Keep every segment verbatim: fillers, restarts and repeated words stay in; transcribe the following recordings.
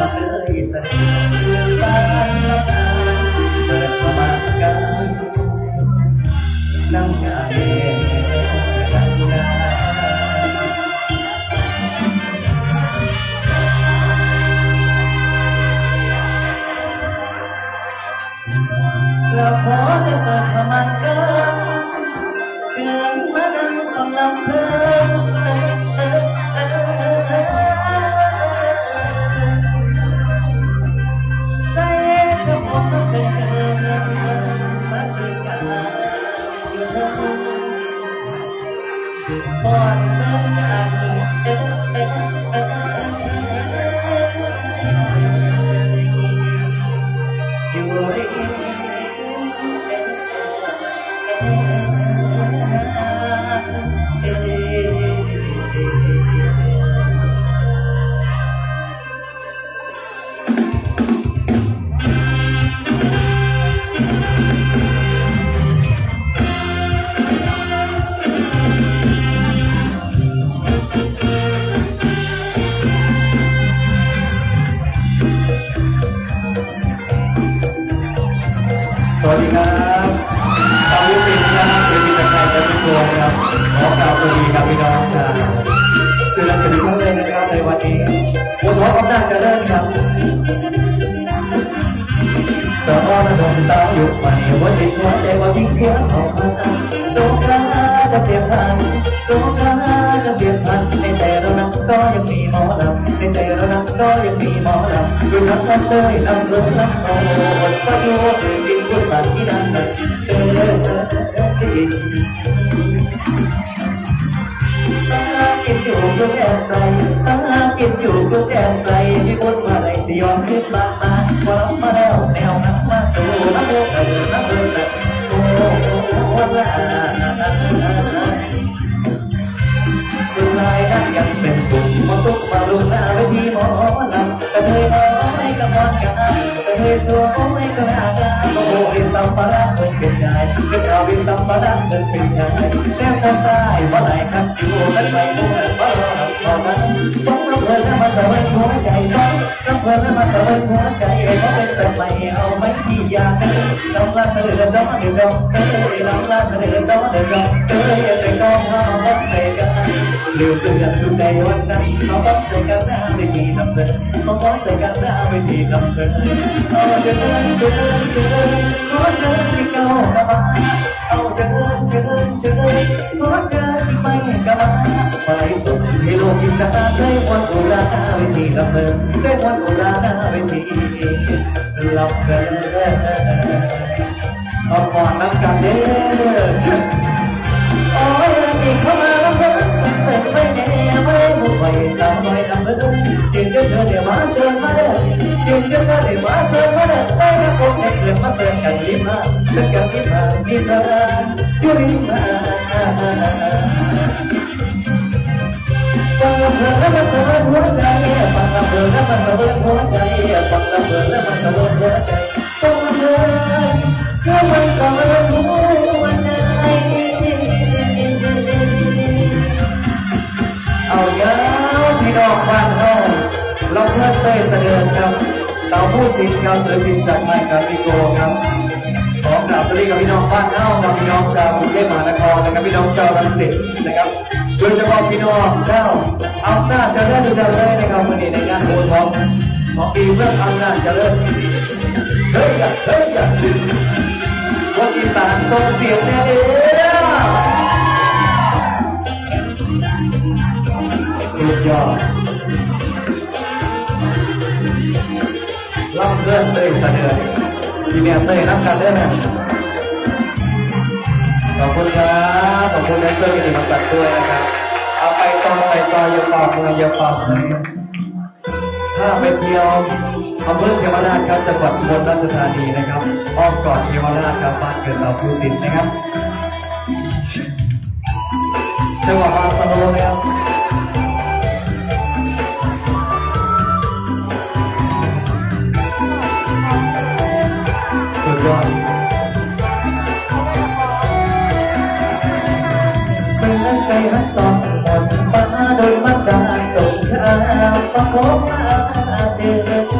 Hãy subscribe cho kênh Ghiền Mì Gõ để không bỏ lỡ những video hấp dẫn.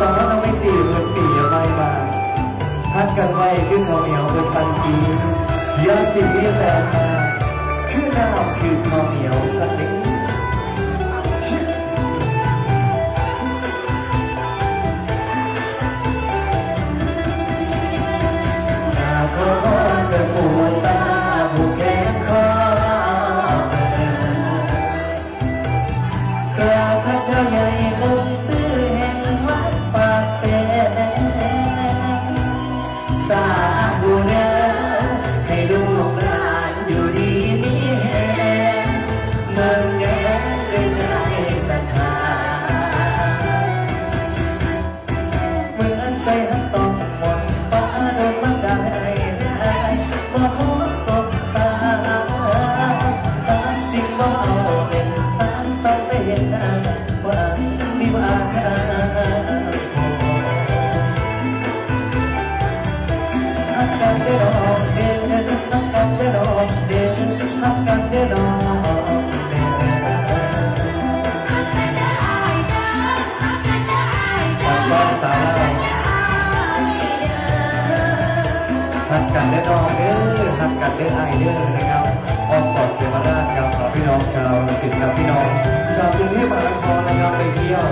สอนเราไม่ตีเงินปีไม่มาทักกันไว้ขึ้นเขาเหนียวเป็นปันปียอดสิ่งที่แตกมาขึ้นหน้าคือเขาเหนียวสักนิดจะปวดตาผูกแขนคอกราบพระเจ้าใหญ่ลงตื้อแห่งวัดปากแฝงสาธุเด้อให้ลูกหลานอยู่ดีมีแห่งเมืองแย้มด้วยใจศรัทธาเหมือนไปหันต้องหวังฟ้าโดนบันดาลกันได้ดองเด้อทักกันได้ไอเด้อนะครับออกตอดเกี่ยวมาได้กับพี่น้องชาวศิลป์กับพี่น้องชาวกรุงเทพมหานครนะครับไปเที่ยว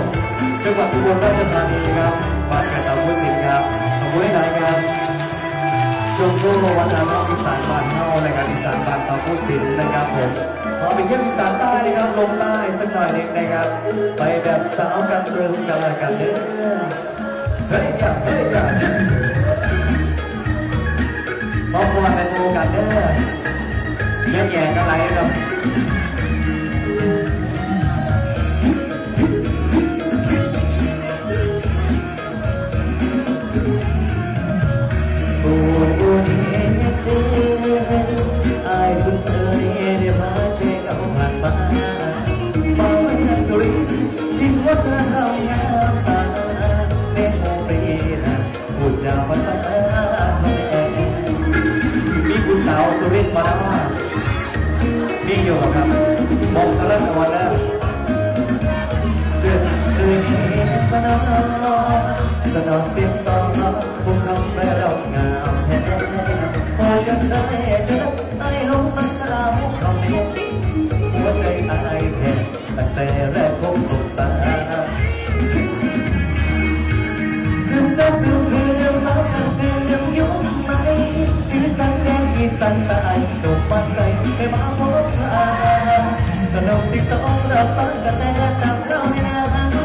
จังหวัดอุบลราชธานีครับมาเกิดตามวุฒิศิลป์ครับตามวุฒิรายงานชมทั่ววัฒนธรรมอีสานบ้านเฮาเลยครับอีสานบ้านตามวุฒิศิลป์นะครับผมพอไปเที่ยวอีสานใต้นะครับลงใต้สักหน่อยนึงนะครับไปแบบสาวกันเรื่องกันละกันเด้อเฮ้ยกันเฮ้ยกันมองวนไปดูกันเด้อเยี่ยงแย่กันไรครับบุญบุญเห็นดีไอ้บุญเอ๋ยได้มาเจอกับผ่านมาบ้านไม่ทันสุริทิ้งวัฒนธรรมงามตาเด็กโมเปร่าพูดจาภาษาสาวสุรินทร์มาแล้วนี่อยู่ครับมองสารสวรรค์แล้วเจอเอื้อนสนองสนองเสียงสองผู้คำไม่รอบงามแท้พอจะได้จะได้ไอ้ลมมันสลาผู้คำเห็นหัวใจอายแท้ตั้งแต่แรกพบสบตาถึงจะถึงเพื่อนสาวถึงเพื่อนยังยุ่งไหมชีวิตสั้นแดงที่สั้นตายตกมาไกลไม่มาพบเธอขนมที่ต้องรับฟังกันแต่ละตามเราไม่นาน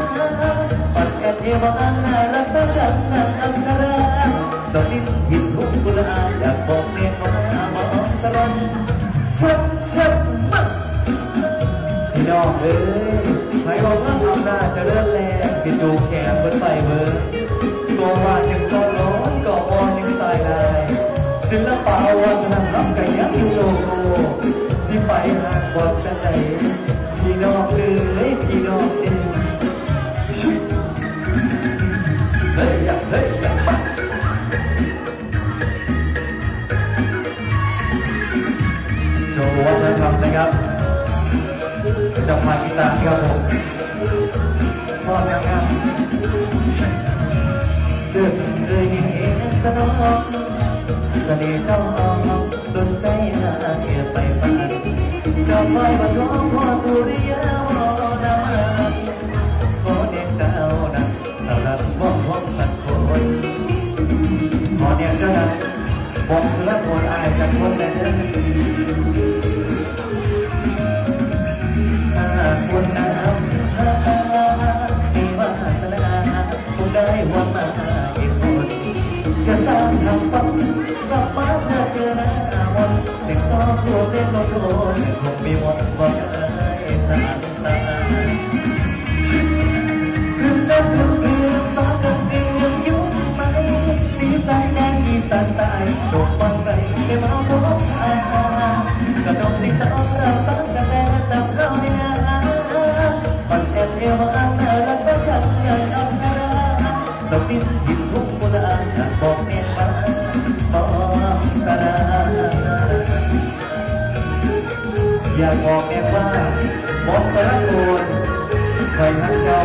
ปัดกันเทวะน่ารักประจันนันอักษราตอนนี้หินหุ่นกุลาอยากบอกเมียของอาบอสรอนชับชับมัดพี่น้องเอ้ยใครบอกว่าอำนาจจะเลื่อนแลที่จูบแขนบนไฟเบอร์ตัววาดยังซ้อนร้อนก่อวอนยังสายลายศิลปะวัฒนธรรมกันยังอยู่โจโกสิไปหาบอดจังไหนพี่น้องเอ้ยพี่น้องเองเฮ้ยอย่าเฮ้ยอย่ามาโชว์วัฒนธรรมนะครับประจำภาคอีสานครับผมพ่อแม่ครับเจอเลยเองสนองเสน่ห์เจ้าออกดนใจหาเอียไปปานดอกไม้บนร้องพ่อสุริยาวดาขอเด็กเจ้าดังสำหรับว่องว่องสักคนขอเด็กเจ้าดังบอกสลับคนอายจากคนแน่หาคนน้ำหามีวาสนาคงได้หัวมาอีกคนจะตามทางฝันตัวเต้นลงโดนคงมีวันบอกไอ้สารสารคืนจันทร์คืนเดือนฟ้ากันเดือนยุบไหมสีสายแดงอีสานใต้โดดฟังไรได้มาพบอาหารกระดองติดตาอ้อมเราตั้งแต่แรกตั้งเราไม่นานฝันแอบเรียวมาแต่รักประชันเงินอับสารต้องดิ้นหินทุกโบราณบอกเมียมาบอกสารอยากบอกแม่ว่ามองสารโกนคอยทักเจ้า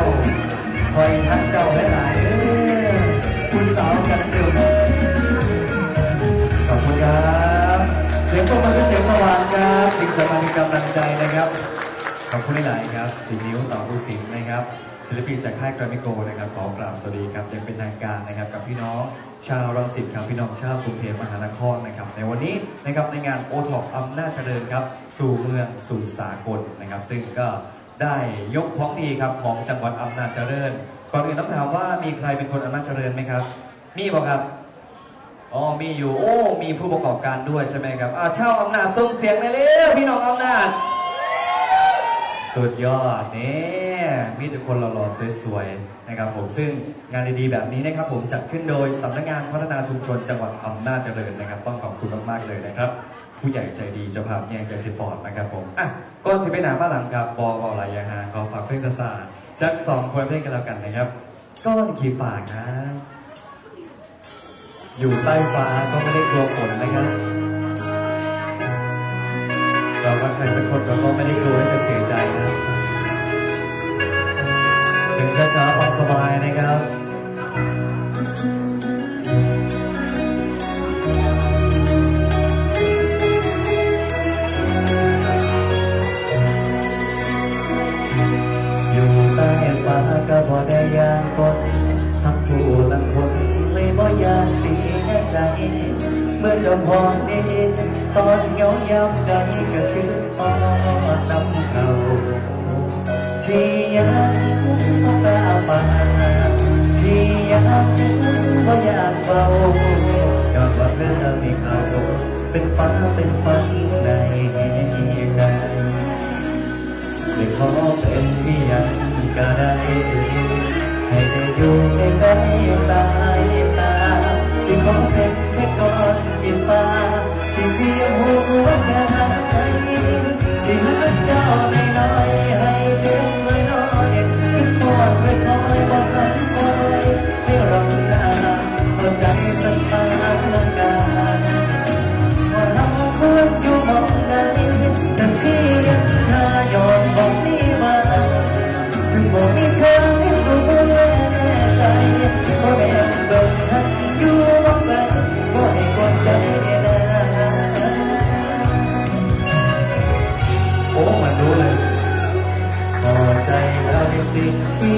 คอยทักเจ้าหลายๆ สถานีกำลังใจนะครับขอบคุณหลายครับสินิ้วต่อภูสิงห์นะครับศิลปินจากค่ายแกรมมี่โกนะครับขอกราบสวัสดีครับยังเป็นทางการนะครับกับพี่น้องชาวรังสิตครับพี่น้องชาวกรุงเทพมหานครนะครับในวันนี้นะครับในงานโอท็อปอำนาจเจริญครับสู่เมืองสู่สากลนะครับซึ่งก็ได้ยกของดีครับของจังหวัดอำนาจเจริญก่อนอื่นต้องถามว่ามีใครเป็นคนอำนาจเจริญไหมครับมีบอกครับอ๋อมีอยู่โอ้มีผู้ประกอบการด้วยใช่ไหมครับอ้าวชาวอำนาจส่งเสียงเลยเร็วพี่น้องอำนาจสุดยอดเนี่ยมีแต่คนหล่อๆสวยๆนะครับผมซึ่งงานดีๆแบบนี้นะครับผมจัดขึ้นโดยสำนักงานพัฒนาชุมชนจังหวัดอำนาจเจริญนะครับต้องขอบคุณมากๆเลยนะครับผู้ใหญ่ใจดีเจ้าภาพแยกใจสปอร์ตนะครับผมอ่ะก็สิไปหนาบ้านหลังครับบอวอลายาฮาขอฝากเพลงซาซาจากสองคนเพลงกันแล้วกันนะครับก้อนขี้ปากนะอยู่ใต้ฟ้าก็ไม่ได้กลัวฝนนะครับแต่ว่าใครสักคนก็ไม่ได้กลัวจะเสียใจนะครับถึงช้าๆพอสบายนะครับอยู่ใต้ฟ้าก็พอได้ยานคนทั้งผู้หลังคนเลยบ่ยานสีแน่ใจเมื่อเจ้าของดีตอนเงาย้ำใจก็คืออ้อนน้ำเขาที่ยังต้องตาปานที่ยังก็อยากเบาดอกว่าเธอมีเขาเป็นฟ้าเป็นฝันในใจไม่ขอเป็นที่ยังก็ได้ให้ได้อยู่ในใกล้ตาตาที่ขอเป็นแค่ก้อนกินปลาที่เทียมหัวใจที่หักเจ้าไม่น้อยให้เพียงไม่น้อยขึ้นปวดไม่น้อยว่าสังคอยที่เราตาหัวใจสัมผัสลังกาว่าเราควรอยู่มองกันแต่ที่ยังหายอดบอกนี้มาถึงบอกมีเธอที่รู้แน่ใจเพราะแอบโดนหักอยู่บ้างแล้วก็ให้กดใจพอใจเราในสิ่งที่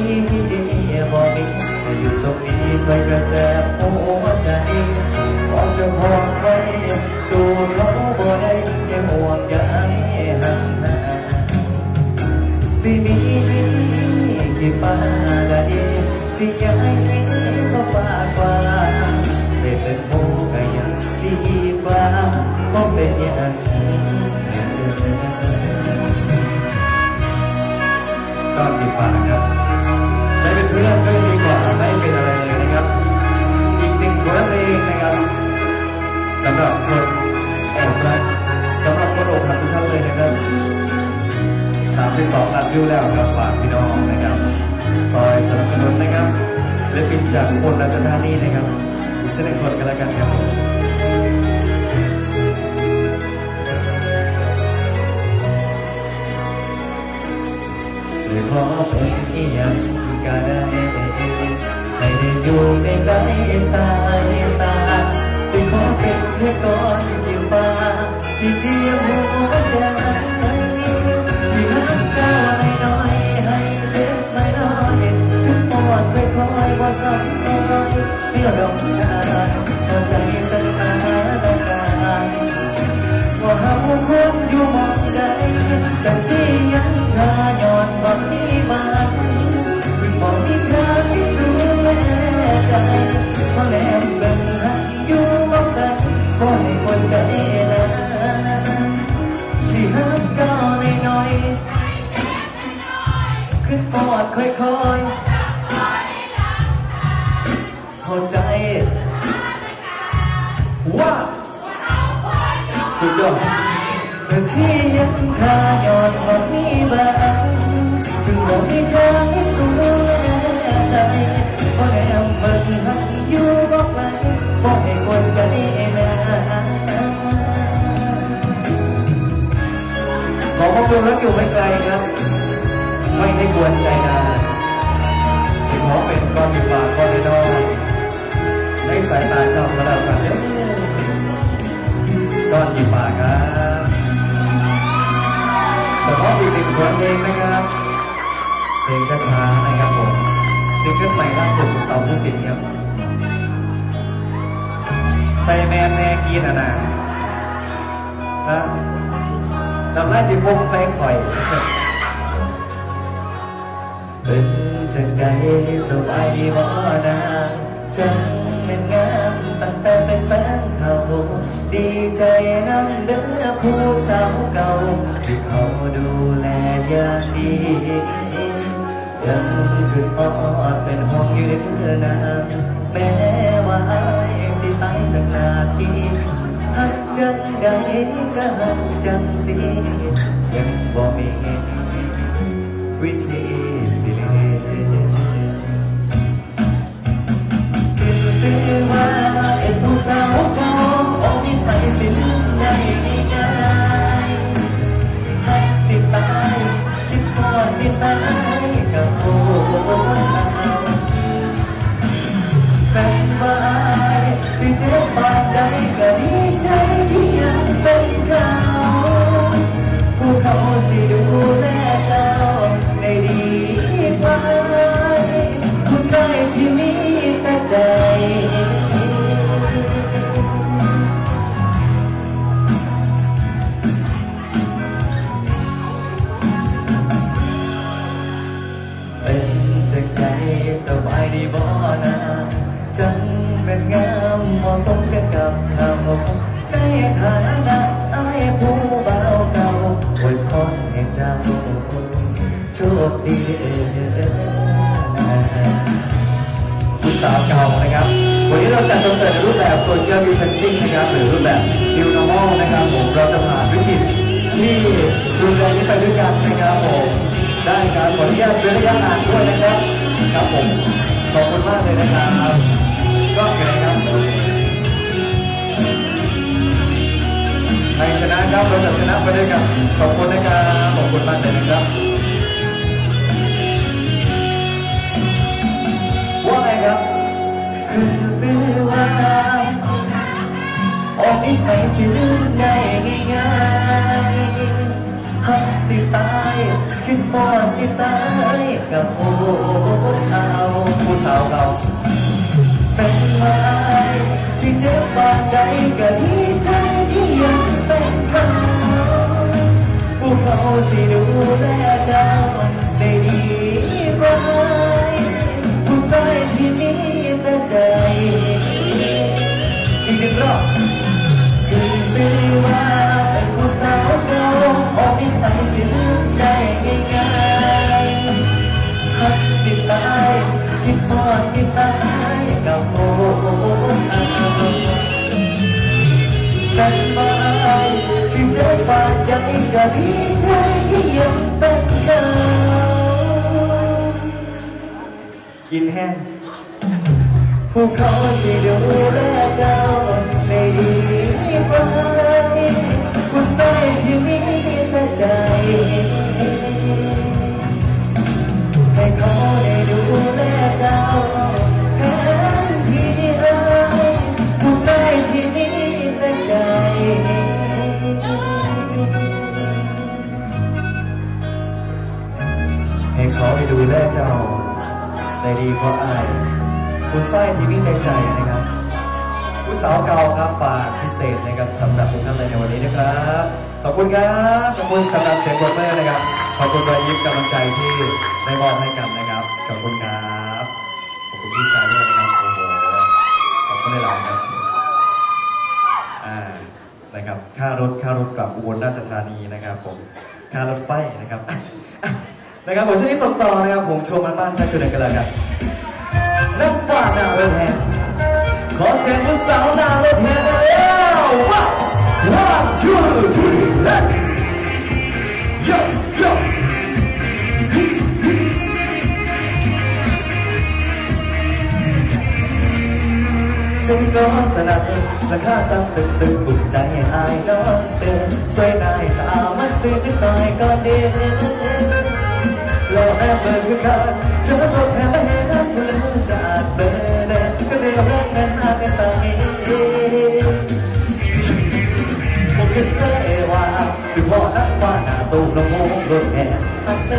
บอกมีจะอยู่ตรงนี้ใครก็จะโอ้ใจพอจะพอไปสู่เราบ่ได้แค่ห่วงใยห่างหายสิมีกี่ปาได้สิยังไม่ก็ปากว่าไม่เป็นโมกยังดีกว่าเพราะเป็นอย่างก็ติดปากครับได้เป็นเพื่อนก็ดีกว่าไม่เป็นอะไรเลยนะครับอีกหนึ่งคนเองนะครับสำหรับคนแอบรักสำหรับคนอกหักทุกท่านเลยนะครับสามสิบสองล้านวิวแล้วครับฝากพี่น้องนะครับซอยสนับสนุนนะครับศิลปินจากคนราชธานีนะครับแสดงคนกันแล้วกันครับขอเป็นอีหยังก็ได้ให้ได้อยู่ในใกล้สายตาสิขอเป็นเพื่อนก่อนยิ่งฟ้าที่เทียมหัวใจสิรักเจ้าไม่น้อยให้เจ็บไม่น้อยขึ้นปอดไม่คอยว่าสักน้อยเมื่อดอกดาวหัวใจสัญญาต้องการว่าเราคงอยู่มองใดแต่ที่ยังหายอดบอกมีมาจึงบอกมีเธอที่รู้แม่ใจเพราะแม่เป็นหักอยู่บอกกันก็ให้คนใจละที่หักเจ้าในน้อยขึ้นปอดค่อยๆหัวใจว่าสุดยอดแต่ที่ยังหายอดบอกมีมาถึงบอกให้เธอให้รู้แน่ใจเพราะแนวมันหักอยู่บอกไปบอกให้คนใจนะขอบอกรักอยู่ไม่ไกลครับไม่ได้กวนใจนะถึงขอเป็นก้อนอยู่ปากก้อนน้อยในสายตาเจ้าสลับกันก้อนอยู่ปากครับ และอีกหนึ่งผลงานนะครับเพลงช้าๆนะครับผมซิงเกิลใหม่ล่าสุดของเต่าผู้สิทธิ์ครับไซแมนแนกีนอ่ะนะนะนำหน้าจิบงไซข่อยเป็นจังไงสบายดีบ่นะจังเป็นงามตั้งแต่เป็นแฟนเขาดีใจน้ำเด้อผู้สาวเก่าที่เขาดูแลอย่างดียังคืออดเป็นห้องอยู่เด้อนะแม้ว่าอายสิตายจากนาทีหักจังไงก็หักจังสิยังบ่มีวิธีสิเล่เป็นซื้อว่าไอ้ผู้สาวเขาออกมีไฟสินในง่ายให้สิตายคิดก่อนสิตายกับโอ้เป็นว่าสิเจ็บปานใดก็ดีใจที่ยังเป็นเขาผู้เขาสิดูแลเราได้ดีกว่าผู้ชายที่มีแต่ใจเป็นจะไกลสบายดีบ่นะจังเป็นงามเหมาะสมกันกับคำในฐานะไอ้ผู้เบาเก่าอวยพรให้เจ้าโชคดีผู้สาวเก่านะครับวันนี้เราจัดคอนเสิร์ตในรูปแบบโซเชียลดิสแทนซิ่งนะครับหรือรูปแบบนิวโนมอลนะครับผมเราจะผ่านวิกฤตที่รุนแรงนี้ไปด้วยกันนะครับผมได้ครับขออนุญาตเว้นระยะห่างด้วยนะครับครับผมขอบคุณมากเลยนะครับก็เกิดครับใครชนะครับเราจะชนะไปด้วยกันขอบคุณนะครับขอบคุณมากเลยนะครับว่าไงครับคือซื้อว่าออกอีกไปสิลืมได้ง่ายๆหักสิตายคิดปอดสิตายกับโอ้สาวผู้สาวเราเป็นไว้ที่เจ็บปานใดก็ดีใจที่ยังเป็นเขาผู้เขาสิดูแลเจ้าได้ดีกว่าผู้ชายที่มีแต่ใจอีกหนึ่งรอบคือซื้อว่าเป็นผู้สาวเราออกอีกไปสิลืมได้ง่ายๆหักสิตายคิดปอดสิตายกับโอ้แต่ไม่สิจะฝากใจกับพี่ชายที่ยังเป็นเขากินแห้งผู้เขาที่ดูแลเจ้าในดีกว่าผู้ชายที่มีแต่ใจให้เขาได้ดูแลเจ้าให้เขาไปดูแลเจ้าได้ดีเพราะอายผู้ชายที่มีในใจนะครับผู้สาวเก่าครับฝากพิเศษนะครับสำหรับทุกท่านในวันนี้นะครับขอบคุณครับขอบคุณสำหรับเสียงปรบมือนะครับขอบคุณรอยยิ้มกำลังใจที่ได้มอบให้กันนะครับขอบคุณครับขอบคุณพี่ชายด้วยนะครับโอ้โหขอบคุณหลายครับอ่านะครับค่ารถค่ารถกลับอุบลราชธานีนะครับผมค่ารถไฟนะครับนะครับผมช่วงนี้ส่งต่อนะครับผมชวนมันบ้านชักชวนกันแล้วกันนักฝ่าหน้าเลิศแฮนขอเสียงผู้สาวหน้าเลิศแฮนแล้วว้าวว้าวชูชูเล็กโยโย่ฉันก็สนับสนุนราคาซ้ำตึงตึงบุกใจให้อายน้องเตือนสวยนายตามันซื้อจะตายก็เด่นรอแอบเบิกเงินจะรอแอบให้น้ำลืมจากเบอร์เดิมจะเรียกเรื่องนั้นอาจเป็นสามีผมคิดเอว่าจะพอนักว่าหน้าตูกละโมงร ล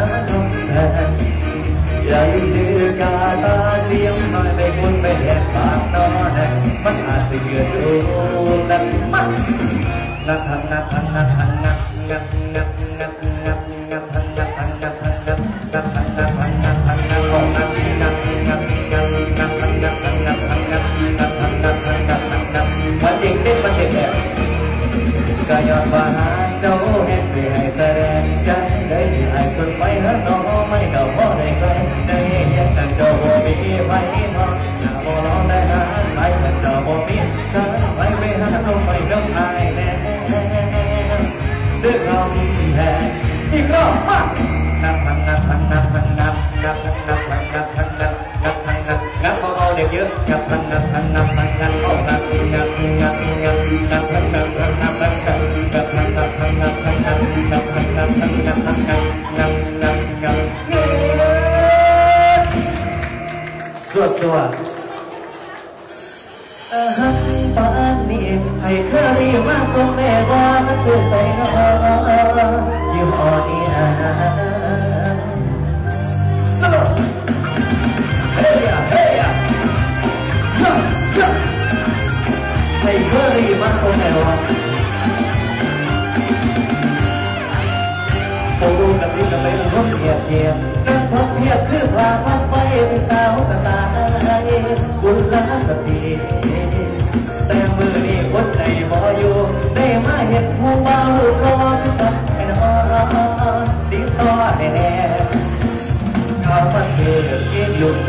Yo, yo, yo, yo, yo.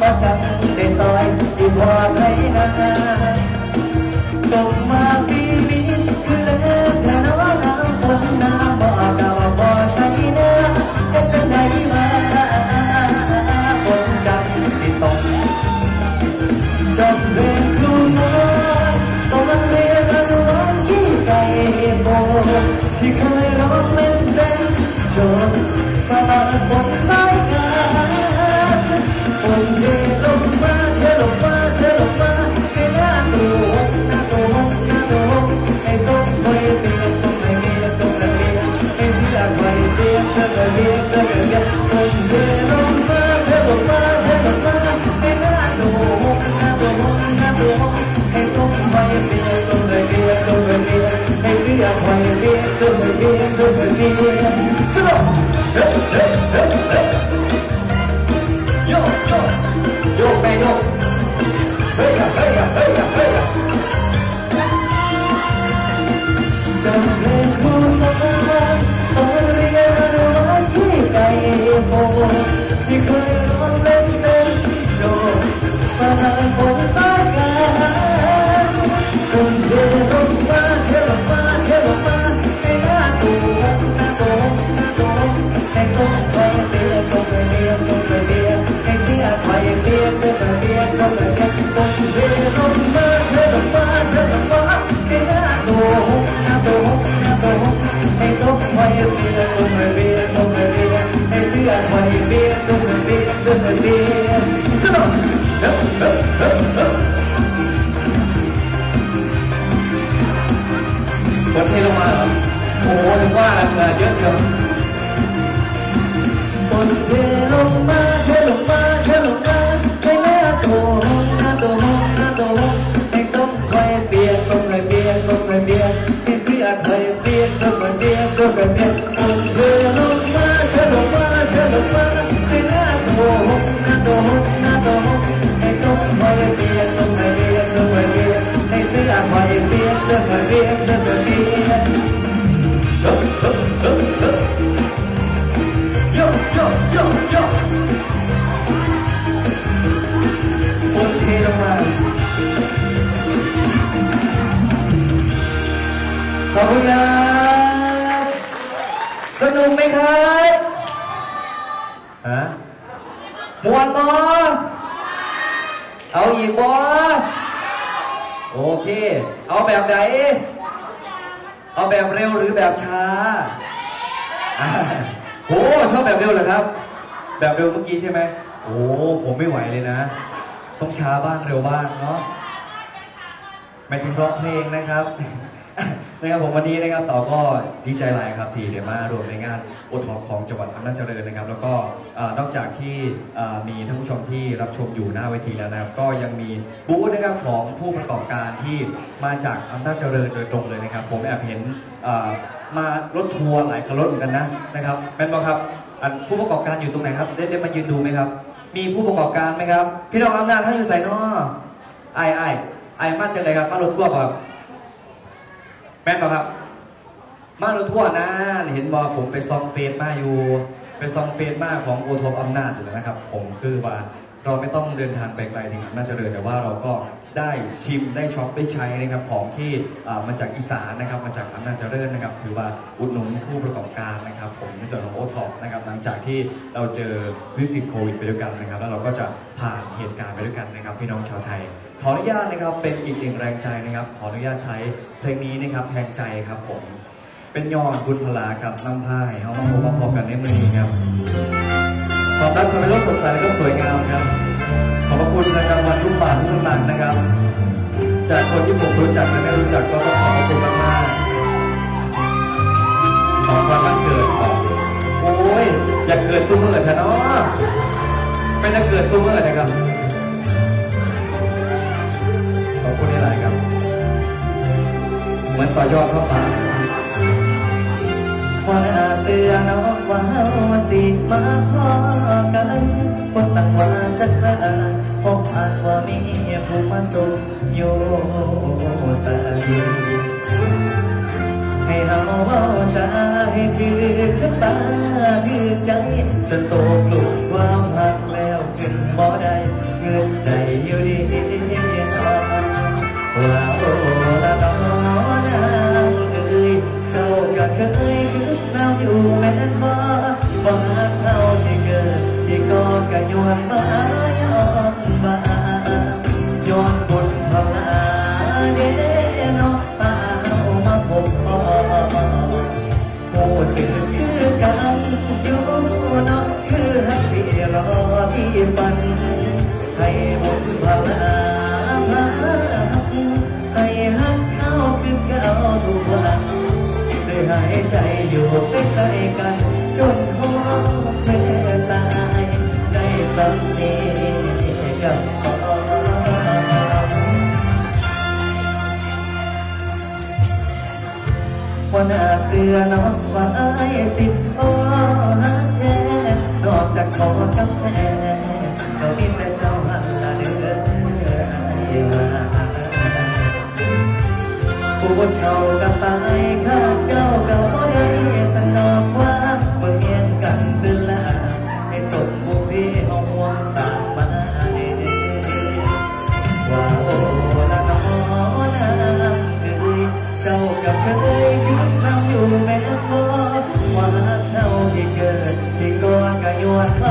có chẳng để tôi tìm hoa thấy na cùng mà khi biết cứ lỡ là nó đã không na bỏ đầu bỏ thấy na cái chân này mà con chẳng thì tổn trong đêm luôn mơ tôi vẫn nghe ta nói khi cày bồ thì khơi đó lên đêm trốn và một lối Bó đây ngân dày yêu đi đi đi đi đi là ô là đó đang cười câu cả cười cứ bao nhiêu mẹ mơ và sao thì cười thì có cả nhuận bá nhon bá nhon buồn bã để nó tao mà phục cô cứ cứ cắn vô nó cứ bị lo đi bận hay buồn bãหายใจอยู่ใกล้ๆกันจนหัวแม่ตายได้สักทีกับพ่อวันอาเสือน้องว่าไอ้ติดโอ้ฮักแย่นอกจากขอกับแม่ก็มีแต่เจ้าหักเดือดไอ้มาปวดเข่ากับตายข้าเจ้าก็บ่ได้สนอกว่าเมื่อเห็นกันเวลาให้สมบูรณ์เอาห่วงสามาว่าโอ้ละน้องนางเอ้ยเจ้ากับเคยอยู่น้ำอยู่แม่พอว่าเท่าที่เกิดที่ก่อนก็ย้อนขอ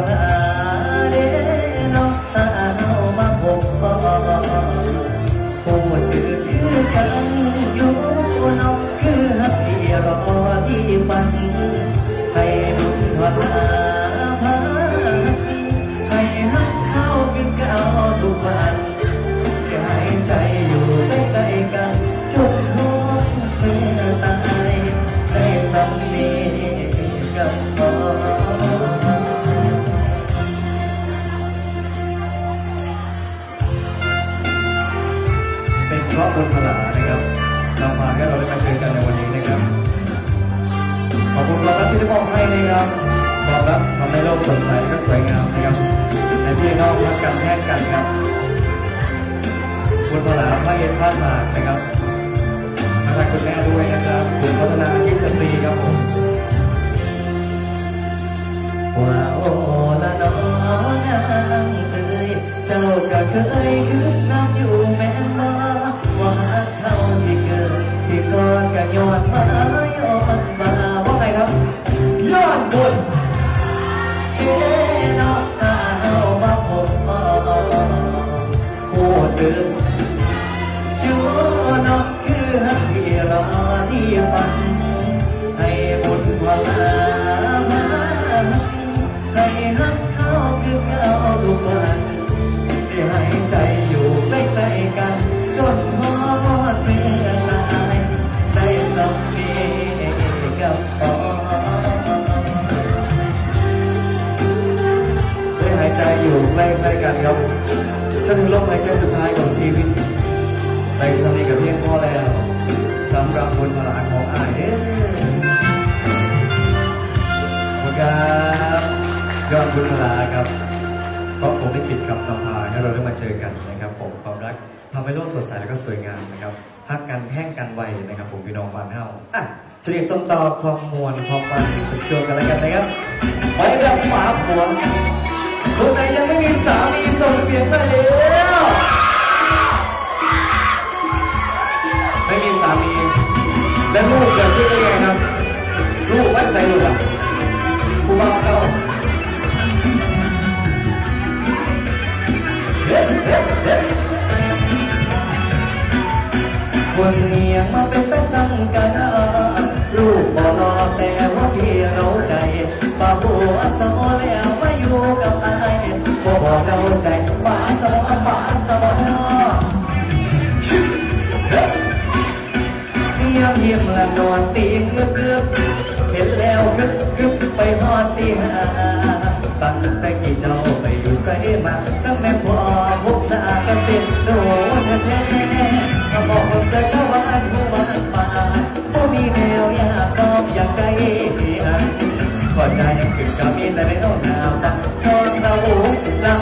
มาเด้น้องตาเอามาผมเพราะคนภาษานะครับนำมาให้เราได้มาเชิญกันในวันนี้นะครับขอบคุณความรักที่ได้มอบให้นะครับความรักทำให้โลกสดใสและสวยงามนะครับในที่เรารักกันแยกกันครับคนภาษาภาคเอกภาษานะครับขอบคุณคุณแม่ด้วยนะครับคุณพัฒนาอาชีพสตรีครับผมว้าวโอ้ละน้องนางเอ้ยเจ้าก็เคยคืนน้ำอยู่แม่ว่าเขาที่เกิดที่ก่อนก็ย้อนมาย้อนมาว่าไงครับย้อนบุญเอ๋น้องตาเอามาผมพูดถึงอยู่น้องคือฮักที่รอที่ฝันให้บุญว่ามาให้ฮักเขาคือเขาทุกวันที่ให้ใจอยู่ใกล้ๆกันจนหอดเมื่อตายได้สักทีกับพ่อได้หายใจอยู่ใกล้ๆกันครับจนลมหายใจสุดท้ายของชีวิตได้สนิทกับเพียงพ่อแล้วสำหรับคนภาระของอายขอบคุณครับยอดบุญภาระครับเพราะผมได้คิดคำนำพาให้เราได้มาเจอกันนะครับผมความรักทำให้โลกสดใสแล้วก็สวยงามนะครับทักกันแห้งกันไวนะครับผมพี่น้องบ้านเฮาอ่ะเฉลี่ยส้มตอความมวลความมันสุดเชื่อมกันแล้วกันนะครับไปแบบฝาผัวคนไหนยังไม่มีสามีส่งเสียงมาแล้วไม่มีสามีแล้วลูกเกิดขึ้นได้ไงครับลูกวัดใจหลุดอ่ะผู้บ่าวเก่าเด็ดเด็ดเด็ดคนเมียมาเป็นแฟนกันกันลูกบ่รอแต่ว่าพี่เราใจป้าผัวสอแล้วมาอยู่กับอายบ่บ่เราใจป้าสอป้าสอเมียเมียละนอนตีเงือกเห็นแล้วกึบกึบไปหอดตีหาตั้งแต่กี่เจ้าไปอยู่ใส่มาตั้งแต่พอพบหน้ากันเป็นโดนแท้ก็บอกผมจะเข้าบ้านผู้บ้านป่าผู้มีแมวอยากตอบอยากใจที่อันขอใจยังคือจะมีแต่ไม่ต้องหนาวตานอนตะหูตา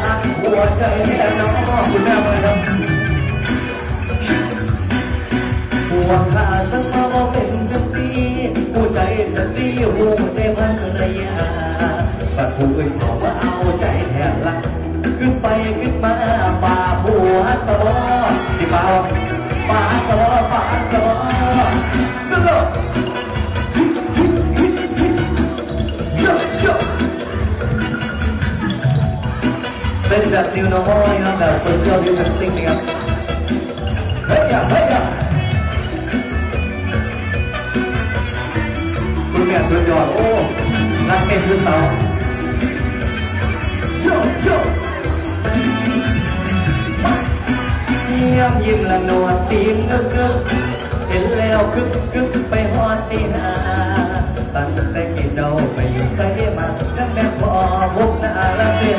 หัวใจและน้องคุณแม่มาครับหัวขาสักมาบอกเป็นจังสีหัวใจสตรีหัวใจพันภรรยาปะหู Baby, that tune, no more, you have that Brazil, you can sing me up. Hey ya, hey ya. Cô mẹ rất giỏi, ô, đang kèm thứ sáu. Yo, yo. Nhắm nhìn là nổi tiếng ngơ ngơ. Đến leo cức cức bay hoa tây hà. Tặng tay kỳ đầu mày dùng tay mà. Các mẹ bỏ bốc nạ là tiền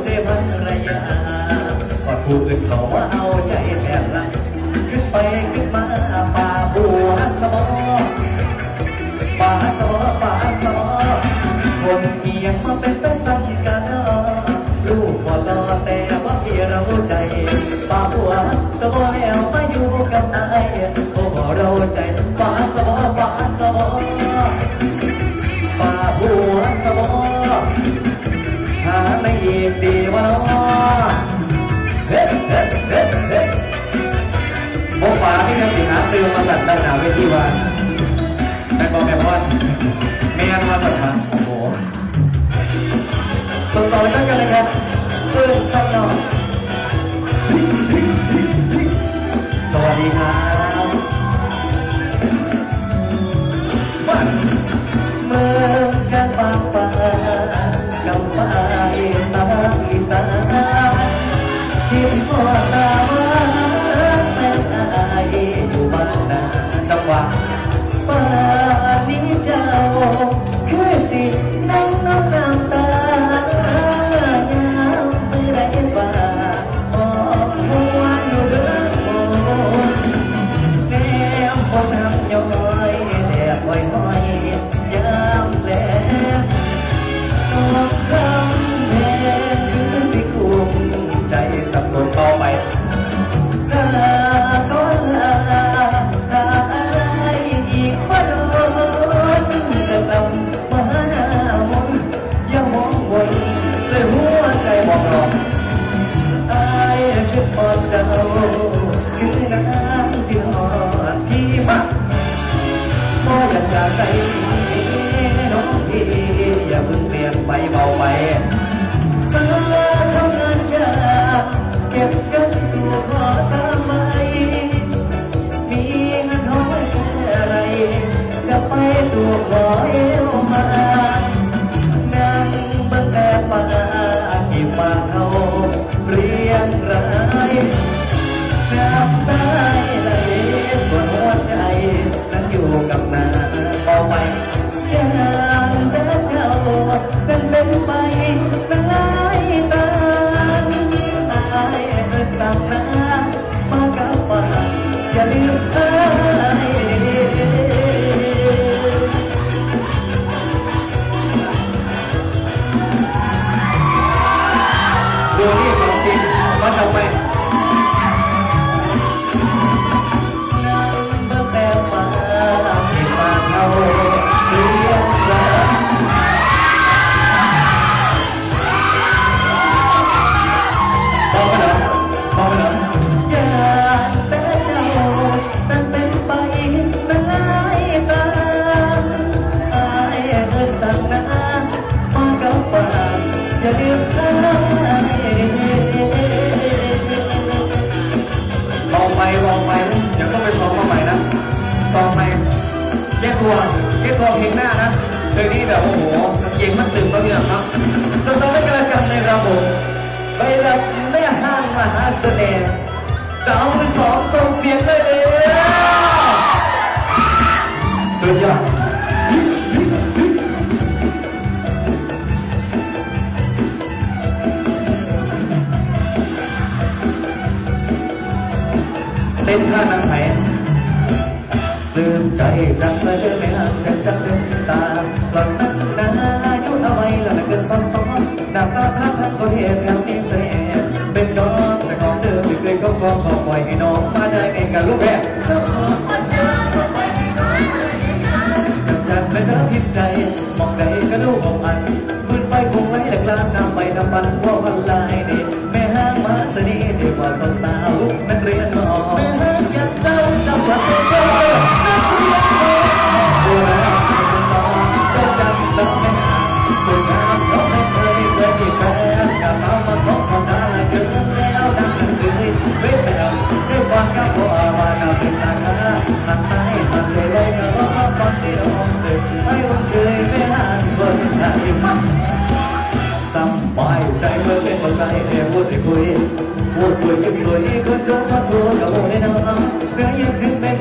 ็ปล่อยให้น้องมาได้เองกับลูกแม่ ยั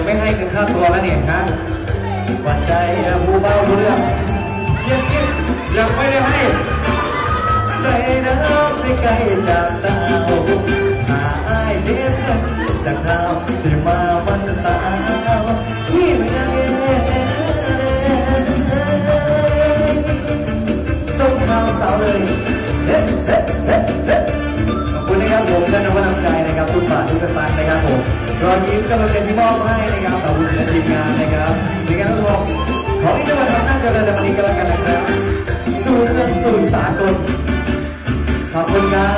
งไม่ให้เงินค่าตัวแล้วเนี่ยนะหวั่นใจ เบาเบื่อยังคิดยังไม่ได้ให้ใจน้ำที่ไกลจากเตาหาไอเดียกันจากเท้าสิมาวันสาวที่ไม่ได้ส่งข่าวสาวเลยเฮ้เฮ้เฮ้เฮ้ขอบคุณนะครับผมท่านนักวิจัยนะครับทุกฝ่ายทุกสถานนะครับผมรอยยิ้มก็เป็นที่มอบให้นะครับขอบคุณทีมงานนะครับทีมงานทุกคนขอที่จะมาทำหน้าเจริญในวันนี้ก็แล้วกันนะครับสู่เรื่องสู่สากลขอบคุณครั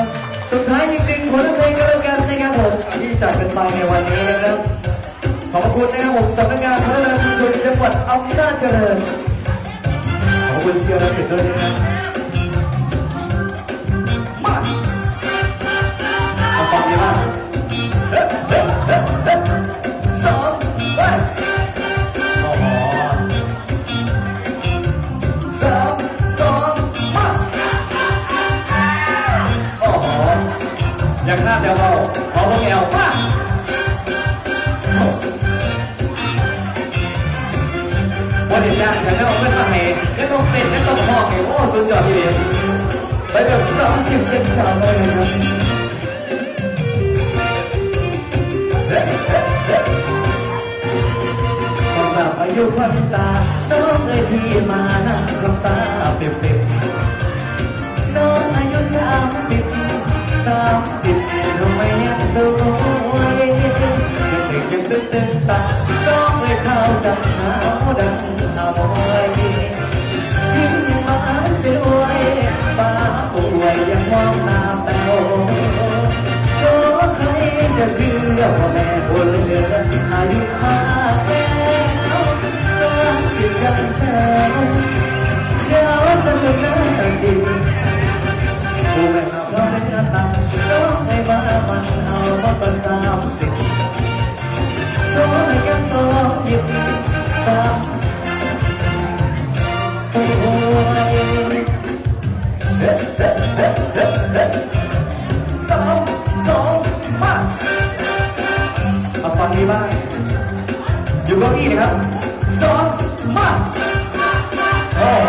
บสุดท้ายจริงๆขอทุกคนก็แล้วกันนะครับผมที่จัดเป็นไปในวันนี้นะครับขอบคุณนะครับผมสำนักงานพัฒนาชุมชนจังหวัดอำนาจเจริญขอบคุณเที่ยวและเสร็จด้วยนะครับมาขอบคุณมากไปแบบสามสิบเจ็ดชาติเลยนะครับคำตาอายุพันตาน้องเอ๋ยพี่มานั่งคำตาเปรียบๆน้องอายุสามสิบสามสิบทำไมยังสวยยังเด็กยังตื่นเต้นตาน้องเอ๋ยเข้าดังหาดังหาบ่อยยิ่งมาสวยป้าป่วยยังมองตาแป๋วโอ้ใครจะเชื่อว่าแม่คนเดิมอายุห้าแล้วสามสิบยังเช้าเช้าสนุกน่าจริงผู้แม่หาพ่อได้กระทำต้องให้บ้ามันเอามาตอนสามสิบโซ่ในกันโซ่หยิบตาโอ้ยสองสองมาเอาฟังดีบ้างอยู่เก้าอี้นะครับสองมาโอ้โห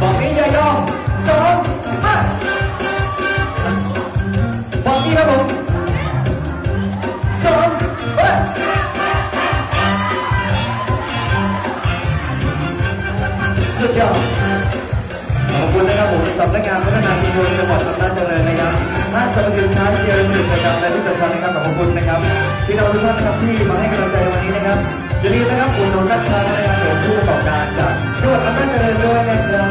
ฝั่งนี้ยายอมสองมาฝั่งนี้ครับผมสองมาสุดยอดขอบคุณนะครับผมสำนักงานพัฒนาชุมชนจังหวัดอำนาจเจริญนะครับห้างสรรพสินค้าเชียร์สุดนะครับและที่สำคัญนะครับขอบคุณนะครับที่เราทุกท่านครับที่มาให้กำลังใจวันนี้นะครับอย่าลืมนะครับอุดหนุนร้านค้าในการเปิดผู้ประกอบการจากจังหวัดอำนาจเจริญด้วยนะครับ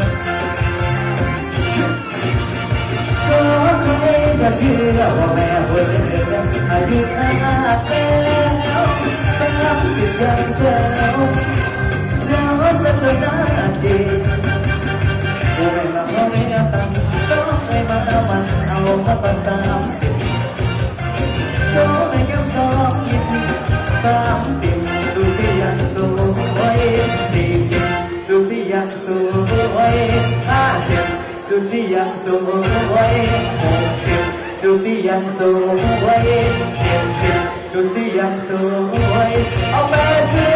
ขอใครจะเชื่อว่าแม่หัวใจอายุห้าแล้วแต่รับผิดยังเจ้าเจ้าจะเป็นหน้าจริงโอ้แม่สาวน้องไม่ยอมตามต้องให้มาตามมันเอามาตามตามสิบโอ้แม่แก้มทองยิ้มตามสิบดูที่ยังสวยสี่สิบดูที่ยังสวยห้าสิบดูที่ยังสวยหกสิบดูที่ยังสวยเจ็ดสิบดูที่ยังสวยเอาไปสิ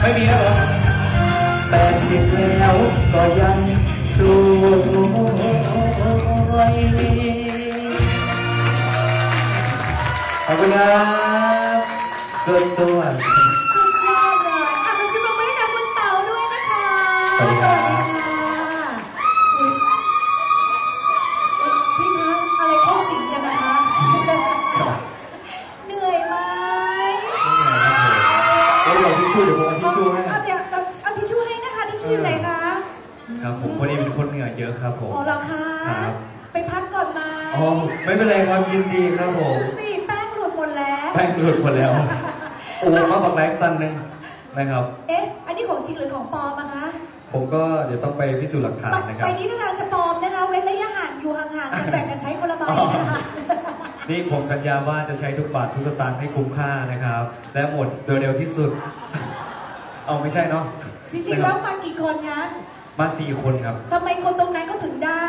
ไม่มีแล้วเหรอแปดสิบแล้วก็ยังสวยขอบคุณครับสวยสวยสุดยอดเลยอ่ะมาชิมมือกับคุณเต๋าด้วยนะคะสวัสดีค่ะพี่คะอะไรเข้าสิงกันนะคะเหนื่อยไหมเดี๋ยวเราทิชชู่เดี๋ยวผมเอาทิชชู่ให้อยู่ไหนคะครับผมวันนี้เป็นคนเหนื่อยเยอะครับผมอ๋อเหรอคะครับไปพักก่อนไหมอ๋อไม่เป็นไรครับยินดีครับผมสิแป้งหลุดหมดแล้วแป้งหลุดหมดแล้วโอ้มาบอกไลฟ์สั้นนึงนะครับเอ๊ะอันนี้ของจริงหรือของปลอมอะคะผมก็เดี๋ยวต้องไปพิสูจน์หลักฐานนะครับไปนี้ทางจะปลอมนะคะเว้นระยะห่างอยู่ห่างๆกันแบ่งกันใช้คนละใบนะคะนี่ผมสัญญาว่าจะใช้ทุกบาททุกสตางค์ให้คุ้มค่านะครับและหมดโดยเร็วที่สุดเอาไม่ใช่เนาะจริงๆแล้วมากี่คนคะมาสี่คนครับทำไมคนตรงนั้นก็ถึงได้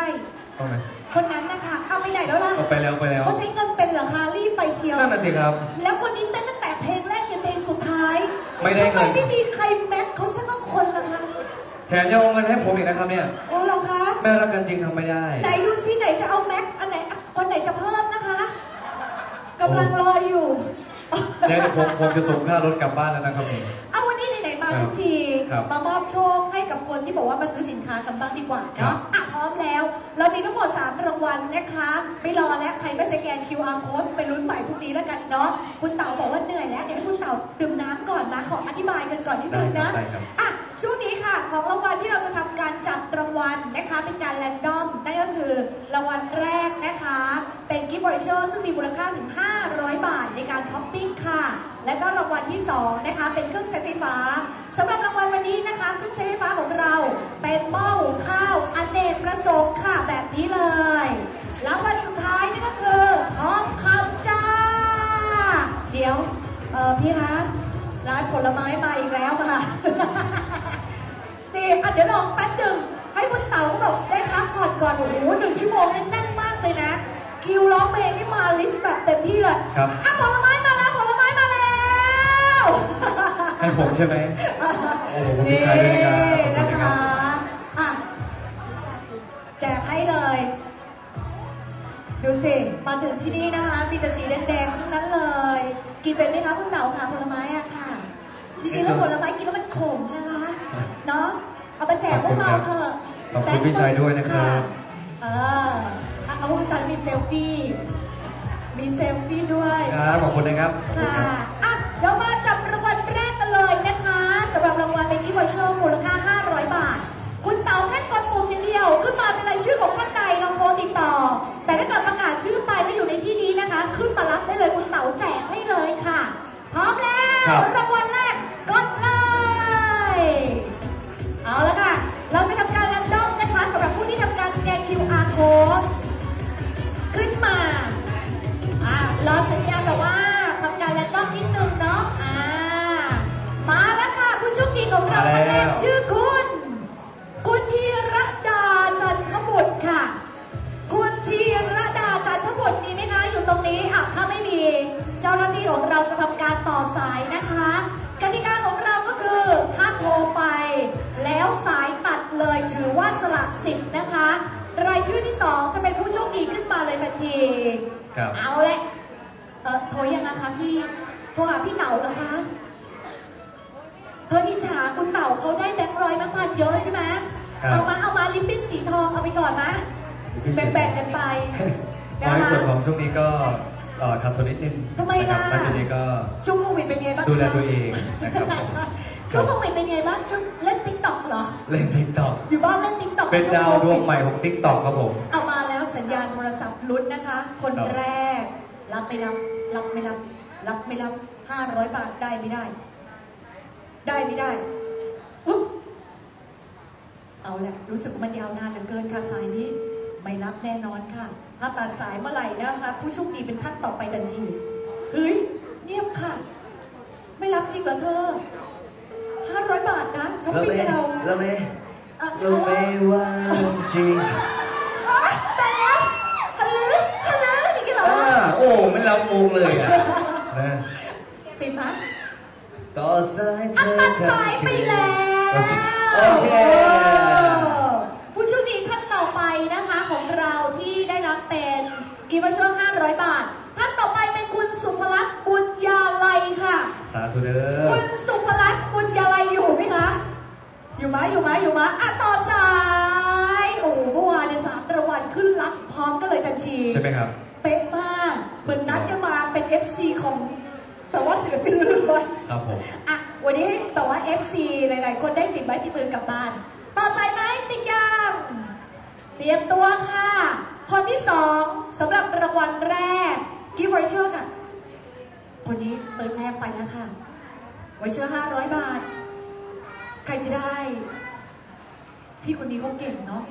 คนนั้นนะคะเอาไป ไหนแล้วล่ะไปแล้วไปแล้วเขาใช้เงินเป็นเหรอคะรีบไปเชียวนั่นน่ะสิครับแล้วคนนี้เต้นตั้งแต่เพลงแรกจนเพลงสุดท้ายไม่ได้เงินไม่มีใครแม็กเขาสักคนล่ะคะแถมยังเอาเงินให้ผมอีกนะครับเนี่ยโอ้เหรอคะแม่รักกันจริงทำไม่ได้ไหนดูซิไหนจะเอาแม็กอันไหนคนไหนจะเพิ่มนะคะกำลังรออยู่เดี๋ยวผมผมจะส่งค่ารถกลับบ้านแล้วนะครับผมเอาวันนี้ไหนๆมาทุกทีมามอบโชคให้กับคนที่บอกว่ามาซื้อสินค้ากันบ้างดีกว่าเนาะอ่ะพร้อมแล้วเรามีทั้งหมดสามรางวัลนะคะไม่รอแล้วใครไม่สแกน คิว อาร์ code ไปลุ้นใหม่พรุ่งนี้แล้วกันเนาะคุณเต๋าบอกว่าเหนื่อยแล้วเดี๋ยวให้คุณเต๋าดื่มน้ำก่อนนะขออธิบายกันก่อนนิดนึงนะอ่ะช่วงนี้ค่ะของรางวัลที่เราจะทำการจับรางวัลนะคะเป็นการแรนดอมนั่นก็คือรางวัลแรกนะคะเป็นกิฟต์วอเชอร์ซึ่งมีมูลค่าถึงห้าร้อยบาทในการช้อปปิ้งค่ะและก็รางวัลที่สองนะคะเป็นเครื่องใช้ไฟฟ้าสำหรับรางวัลวันนี้นะคะเครื่องใช้ไฟฟ้าของเราเป็นหม้อหุงข้าวอเนกประสงค์ค่ะแบบนี้เลยแล้ววันสุดท้ายนี่ก็คือทองคำจ้าเดี๋ยวเออพี่คะร้านผลไม้มาอีกแล้วค่ะนี่เดี๋ยวลองแป๊บนึงให้คุณเต๋าบอกได้พักผ่อนก่อนโอ้โหหนึ่งชั่วโมงแน่นมากเลยนะคิวร้องเพลงนี่มาลิสต์แบบเต็มที่เลยครับอ่ะผลไม้มาแล้วผลไม้มาแล้วให้ผมใช่ไหมโอ้โหมีใครด้วยนะคะอ่ะแจกให้เลยดูสิมาถึงที่นี่นะคะมีแต่สีแดงๆทั้งนั้นเลยกินเป็นไหมคะคุณเต๋าค่ะผลไม้อะค่ะจริงๆแล้วผลไม้กินแล้วมันขมนะคะเนาะเอาไปแจกพวกเราเถอะขอบคุณพี่ชายด้วยนะครับเออเอาคุณจันมีเซลฟี่มีเซลฟี่ด้วยครับขอบคุณนะครับค่ะอ่ะเดี๋ยวมาจับรางวัลแรกกันเลยนะคะสำหรับรางวัลเป็นกิฟต์วอเชอร์มูลค่าห้าร้อยบาทคุณเต๋าแค่กดปุ่มนิดเดียวขึ้นมาเป็นรายชื่อของท่านใดลองโทรติดต่อแต่ถ้าเกิดประกาศชื่อไปแล้วอยู่ในที่นี้นะคะขึ้นมารับได้เลยคุณเต๋าแจกให้เลยค่ะพร้อมแล้วรางวัลแรกกดเลยเอาละค่ะเราจะทำการแรนดอมนะคะสำหรับผู้ที่ทำการสแกน คิว อาร์ code ขึ้นมาอ่ารอสัญญาณแบบว่าทำการแรนดอมนิดนึงเนาะอ่ามาแล้วค่ะผู้โชคดีของเราคนแรกชื่อคุณคุณธีรดาจันทบุตรค่ะคุณธีรดาจันทบุตรมีไหมคะอยู่ตรงนี้อ่ะถ้าไม่มีเจ้าหน้าที่ของเราจะทำการต่อสายนะคะกติกาของเราก็คือถ้าโทรไปแล้วสายตัดเลยถือว่าสละสิทธิ์นะคะรายชื่อที่สองจะเป็นผู้โชคดีขึ้นมาเลยทันทีเอาละเออโทรยังนะคะพี่โทรหาพี่เต๋าเหรอคะเธออิจฉาคุณเต๋าเขาได้แบงค์ร้อยแบงค์พันเยอะใช่ไหมเอามาเอามาลิปปิ้นสีทองเอาไปก่อนนะแบ่งๆกันไปนะคะในส่วนของช่วงนี้ก็ขัดสนิดนึงทำไมล่ะช่วงโควิดเป็นไงบ้างดูแลตัวเองนะครับช่วงโควิดเป็นไงบ้างช่วงเล่นติ๊กต็อกเหรอเล่นติ๊กต็อกอยู่บ้านเล่นติ๊กต็อกเป็นดาวดวงใหม่ของติ๊กต็อกครับผมเอามาแล้วสัญญาณโทรศัพท์ลุ้นนะคะคนแรกรับไม่รับรับไม่รับรับไม่รับห้าร้อยบาทได้ไม่ได้ได้ไม่ได้ปุ๊บเอาแหละรู้สึกมันยาวนานเหลือเกินค่ะสายนี้ไม่รับแน่นอนค่ะถ้าตัดสายเมื่อไหร่นะคะผู้โชคดีเป็นท่านต่อไปดันจีเฮ้ยเงียบค่ะไม่รับจริงเหรอเธอห้าร้อยบาทนะช้อปปิ้งให้เราเราไม่เราไม่ว่าจริงอ๋อแต่นะฮัลโหลฮัลโหลนี่กันเหรอโอ้ไม่รับงงเลยอ่ะติดมั้ยต่อสายเธอตัดสายไปแล้วโอเคผู้โชคดีท่านต่อไปนะคะของเราที่ได้รับเป็นกิฟต์วอเชอร์ห้าร้อยบาทท่านต่อไปเป็นคุณสุภลักษณ์บุญยาลัยค่ะสาธุเด้อคุณสุภลักษณ์บุญยาลัยอยู่ไหมคะอยู่มั้ยอยู่มั้ยอยู่มั้ยอ่ะต่อสายโอ้เมื่อวานเนี่ยสามรางวัลขึ้นรับพร้อมกันเลยทันทีใช่ไหมครับเป๊ะมากเหมือนนัดกันมาเป็น เอฟ ซี ของแต่ว่าศิลปินเลยครับผมอ่ะวันนี้แต่ว่า เอฟ ซี หลายๆคนได้ติดไม้ติดมือกลับบ้านต่อสายไหมติดยังเตรียมตัวค่ะคนที่สองสำหรับรางวัลแรกกิฟต์วอเชอร์อ่ะคนนี้เปิดแรกไปแล้วค่ะวอเชอร์ห้าร้อยบาทใครจะได้พี่คนนี้เขาเก่งเนาะ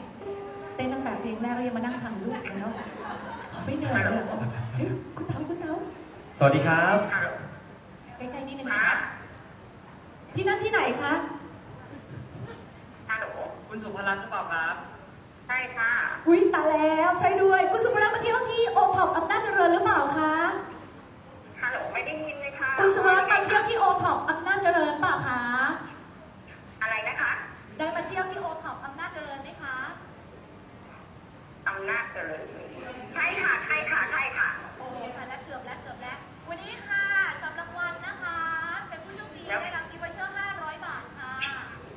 เต้นตั้งแต่เพลงแรกแล้วยังมานั่งถ่ายรูปเลยเนาะเขาไม่เหนื่อยเลยเหรอเฮ้ยคุณเต๋าคุณเต๋าสวัสดีครับใกล้ๆนิดนึงค่ะที่นั่นที่ไหนคะฮัลโหลคุณสุภลักษณ์หรือเปล่าครับ ใช่ค่ะอุ้ยตาแล้วใช่ด้วยคุณสุภรัตน์มาเที่ยวที่โอท็อปอำนาจเจริญหรือเปล่าคะฮัลโหลไม่ได้ยินเลยค่ะคุณสุภรัตน์มาเที่ยวที่โอท็อปอำนาจเจริญเปล่าคะอะไรนะคะได้มาเที่ยวที่โอท็อปอำนาจเจริญไหมคะอำนาจเจริญใช่ค่ะใช่ค่ะใช่ค่ะโอ้ยแล้วเกือบแล้วเกือบแล้ววันนี้ค่ะจับรางวัลนะคะเป็นผู้โชคดีได้รับกิฟต์วอเชอร์ ห้าร้อย บาทค่ะ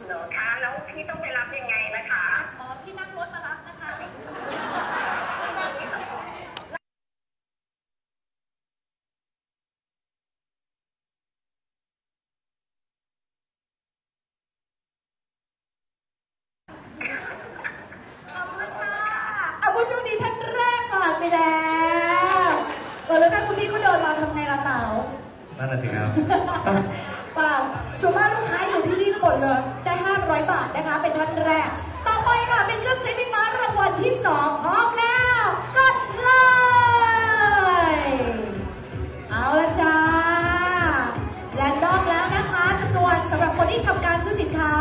เหรอคะแล้วพี่ต้องไปรับยังไงนะคะอ๋อพี่นั่งรถมารับนะคะนั่นแหละสิครับป่าวส่วนมากลูกค้าอยู่ที่นี่หมดเลยได้ห้าร้อยบาทนะคะเป็นท่านแรกต่อไปค่ะเป็นเครื่องใช้ไฟฟ้ารางวัลที่สองพร้อมแล้วกดเลยเอาละจ้าและรอบแล้วนะคะจำนวนสำหรับคนที่ทำการซื้อสินค้า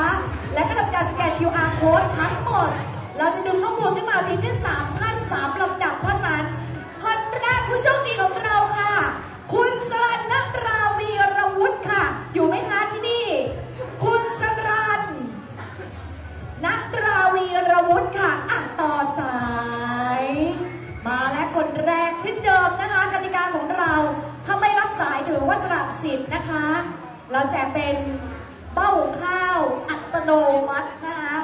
และก็ทำการสแกน คิว อาร์ Code ทั้งหมดเราจะดึงข้อมูลขึ้นมาเพียงแค่สามท่านสามลำดับเท่านั้นคนแรกผู้โชคดีของเราค่ะคุณสรัญนัตราวีรวุฒิค่ะอยู่ไหมคะที่นี่คุณสรัญนัตราวีรวุฒิค่ะอ่ะต่อสายมาและคนแรกเช่นเดิมนะคะกติกาของเราถ้าไม่รับสายถือว่าสละสิทธิ์นะคะเราแจกเป็นเบ้าข้าวอัตโนมัตินะคะ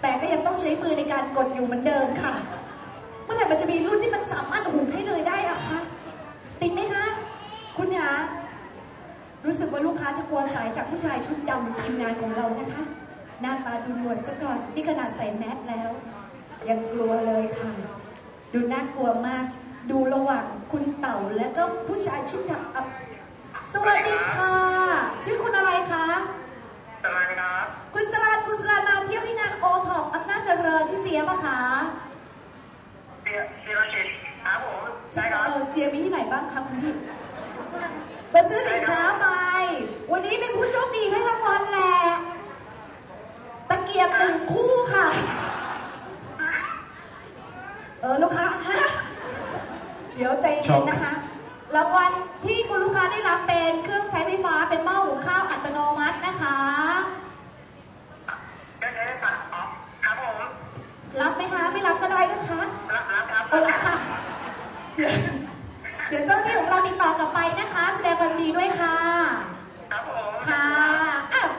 แต่ก็ยังต้องใช้มือในการกดอยู่เหมือนเดิมค่ะเมื่อไหร่มันจะมีรุ่นที่มันสามารถหุงให้เลยได้อะคะติดไหมคะคุณคะรู้สึกว่าลูกค้าจะกลัวสายจากผู้ชายชุดดำทีมงานของเรานะคะหน้าตาดูหนวดซะก่อนนี่ขนาดใส่แมสแล้วยังกลัวเลยค่ะดูน่ากลัวมากดูระหว่างคุณเต่าและก็ผู้ชายชุดดำสวัสดีค่ะชื่อคุณอะไรคะสลาครับคุณสลาคุณสลามาเที่ยวที่งานโอท็อปอำนาจเจริญที่เสียปะคะเสียเสียเสียครับผมใช่ครับเออเสียมีที่ไหนบ้างคะคุณพี่มาซื้อสินค้าไปวันนี้เป็นผู้โชคดีได้รางวัลแหละตะเกียบหนึ่งคู่ค่ะเออลูกค้าฮะเดี๋ยวใจเย็นนะคะรางวัลที่คุณลูกค้าได้รับเป็นเครื่องใช้ไฟฟ้าเป็นหม้อหุงข้าวอัตโนมัตินะคะได้ใช้ไฟฟ้าอ๋อครับผมรับไหมคะไม่รับก็ได้นะคะรับรับครับเออรับค่ะเดี๋ยวเจ้าที่ของเราติดต่อกลับไปนะคะแสดงความดีด้วยค่ะครับผมค่ะอ้าว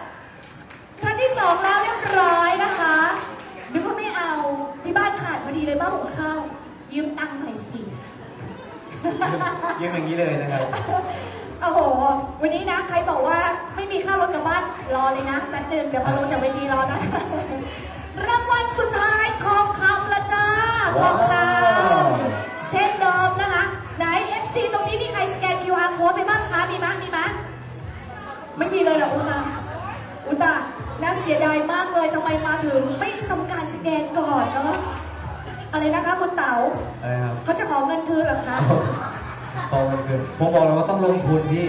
ท่านที่สองแล้วเรียบร้อยนะคะนึกว่าไม่เอาที่บ้านขาดพอดีเลยบ้าของข้าวยืมตังค์หน่อยสิยืมอย่างนี้เลยนะครับโอ้โหวันนี้นะใครบอกว่าไม่มีค่ารถกลับบ้านรอเลยนะแป๊บนึงเดี๋ยวพอลงจากเวทีรอนะรางวัลสุดท้ายทองคำละจ้าทองคำเช่นเดิมนะคะไหน เอฟ ซี ตรงนี้มีใครสแกน คิว อาร์ Code ไปบ้างคะมีมั้ยมีมั้ยไม่มีเลยเหรออุตาอุตาน่าเสียดายมากเลยทำไมมาถึงไม่ทำการสแกนก่อนเนาะอะไรนะคะคุณเต๋าเขาจะขอเงินคืนเหรอคะขอเงินคืนผมบอกแล้วว่าต้องลงทุนพี่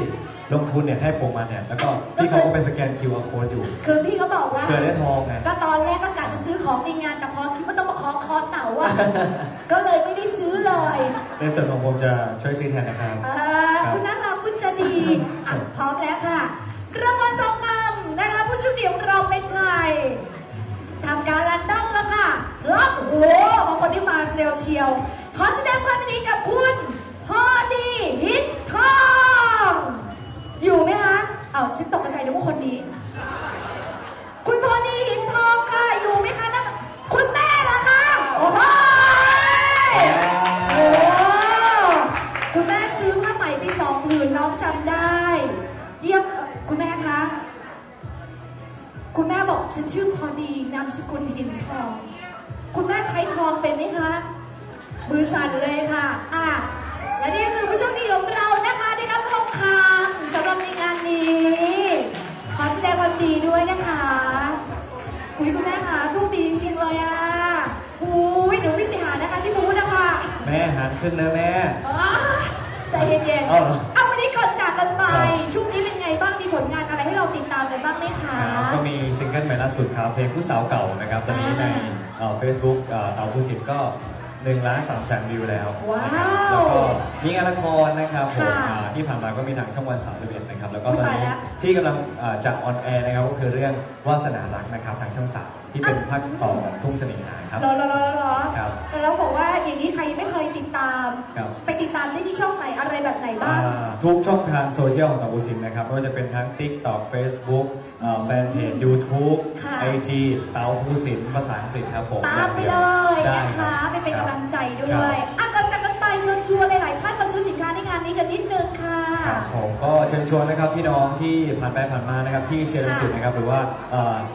ลงทุนเนี่ยให้ผมมาเนี่ยแล้วก็พี่เขาก็ไปสแกน คิว อาร์ Code อยู่คือพี่เขาบอกว่าเกิดได้ทองไงก็ตอนแรกก็กะจะซื้อของในงานแต่พอคิดว่าต้องมาขอคอเต๋าอ่ะก็เลยไม่ได้ซื้อเลยในส่วนของผมจะช่วยซื้อแทนนะครับคุณน่ารักคุณจะดีพร้อมแล้วค่ะรางวัลทองคำนะคะผู้โชคดีของเราเป็นใครทำการรันดั้งแล้วค่ะรับโอ้บางคนที่มาเร็วเชียวขอแสดงความยินดีกับคุณพอดีฮิตทองอยู่ไหมคะเอาชิดตกใจนึกว่าคนนี้คุณพอดีหินทองค่ะอยู่ไหมคะนะคุณแม่เหรอคะโอ้โหโอ้คุณแม่ซื้อผ้าไหมไปสองผืนน้องจำได้เยี่ยมคุณแม่คะคุณแม่บอกฉันชื่อพอดีนามสกุลหินทองคุณแม่ใช้ทองเป็นไหมคะมือสั่นเลยค่ะอ่ะและนี่คือผู้โชคดีของเรานะคะได้รับทองคำสำหรับในงานนี้ขอแสดงความดีด้วยนะคะอุ้ยคุณแม่ค่ะโชคดีจริงๆเลยอ่ะอุ้ยเดี๋ยววิ่งไปหานะคะที่บูธนะคะแม่หันขึ้นนะแม่ใจเย็นๆเอาวันนี้ก่อนจากกันไปช่วงนี้เป็นไงบ้างมีผลงานอะไรให้เราติดตามกันบ้างไหมคะก็มีซิงเกิลใหม่ล่า สุดครับเพลงผู้สาวเก่านะครับตอนนี้ในเฟซบุ๊กเต๋าภูสิทธิ์ก็หนึ่งล้านสามแสนวิวแล้วแล้วก็มีงานละครนะครับที่ผ่านมาก็มีทางช่องวันสามสิบเอ็ดนะครับแล้วก็ตอนนี้ที่กำลังจะออนแอร์นะครับก็คือเรื่องวาสนารักนะครับทางช่องสามที่เป็นภาคต่อของทุ่งเสน่หาครับรอรอรอรอแต่เราบอกว่าอย่างนี้ใครไม่เคยติดตามไปติดตามได้ที่ช่องไหนอะไรแบบไหนบ้างทุกช่องทางโซเชียลของเต๋าภูสิทธิ์นะครับไม่ว่าจะเป็นทั้ง ติ๊กต็อก เฟซบุ๊กแฟนเพจ ยูทูบ ไอจี เต๋าภูสิทธิ์ภาษาอังกฤษครับผมตามไปเลยนะคะไปเป็นกำลังใจด้วยอ่ะก่อนจากกันไปเชิญชวนหลายๆท่านมาซื้อสินค้าในงานนี้กันนิดนึงค่ะผมก็เชิญชวนนะครับพี่น้องที่ผ่านไปผ่านมานะครับที่เซียรังสิตนะครับหรือว่า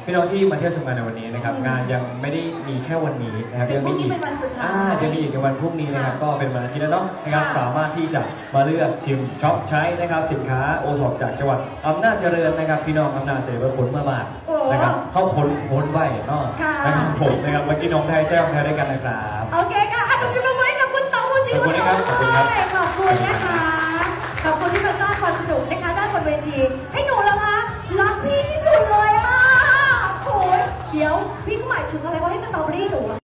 พี่น้องที่มาเที่ยวชมงานในวันนี้นะครับงานยังไม่ได้มีแค่วันนี้นะครับยังมีอีกยังมีอีกในวันพรุ่งนี้นะครับก็เป็นวันอาทิตย์แล้วเนาะนะครับสามารถที่จะมาเลือกชิมช็อปใช้นะครับสินค้าโอท็อปจากจังหวัดอำนาจเจริญนะครับพี่น้องอำนาจเสรีผลมาบาทนะครับเข้าค้นค้นไว้เนาะนะครับผมนะครับเมื่อกี้น้องไทยแจ้งไทยด้วยกันนะครับโอเคค่ะอาตุสิบไว้กับคุณเต๋าภูสิทธิ์วันนี้ขอบคุณนะคะขอบคุณที่มาสร้างความสนุกนะคะด้านบนเวทีให้หนูแล้วคะรักพี่ที่สุดเลยอ่ะโอ้ยเดี๋ยวพี่ก็หมายถึงอะไรว่าให้สตรอเบอรี่หนู